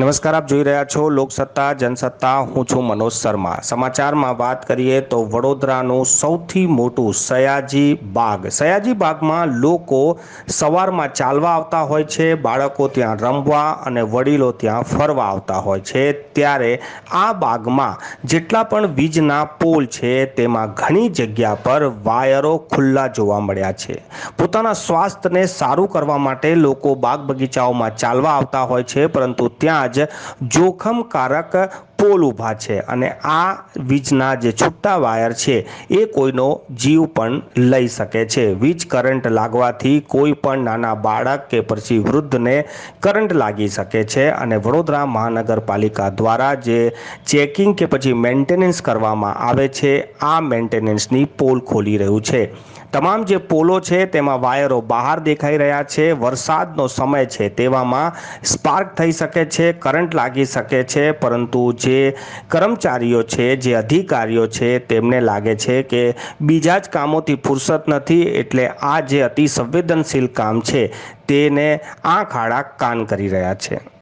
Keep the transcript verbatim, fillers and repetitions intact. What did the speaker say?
नमस्कार, आप જોઈ રહ્યા છો લોકસત્તા જનસત્તા। હું છું મનોજ શર્મા। સમાચારમાં વાત કરીએ તો વડોદરાનું સૌથી મોટું સયાજીબાગ, સયાજીબાગમાં લોકો સવારમાં ચાલવા આવતા હોય છે, બાળકો ત્યાં રમવા અને વડીલો ત્યાં ફરવા આવતા હોય છે। ત્યારે આ બાગમાં જેટલા પણ વીજના પોલ છે તેમાં ઘણી જગ્યા પર વાયરો ખુલ્લા જોવા મળ્યા છે। પોતાના સ્વાસ્થ્યને સારું કરવા માટે લોકો બાગ બગીચાઓમાં ચાલવા આવતા હોય છે, પરંતુ ત્યાં आज जोखम कारक पोल उभा है अने आ वीजना जे छूटा वायर है ये कोईनो जीव पण लई सके छे। वीज करंट लागवाथी कोई पण नाना बाळक के पछी वृद्ध ने करंट लगी सके छे अने वडोदरा महानगरपालिका द्वारा जे चेकिंग के पछी मेंटेनेंस करवामां आवे छे, आ मेंटेनेंसनी पोल खोली रह्यु छे। तमाम जे पोलो छे तेमां वायरो बहार देखाई रह्या छे। वरसादनो समय छे तेवामां स्पार्क थई सके छे, करंट लागी सके छे, परंतु જે કર્મચારીઓ છે, જે અધિકારીઓ છે તેમને લાગે છે કે બીજા જ કામોથી ફુરસત નથી, એટલે આ જે અતિ સંવેદનશીલ કામ છે તેને આંખ આડા કાન કરી રહ્યા છે।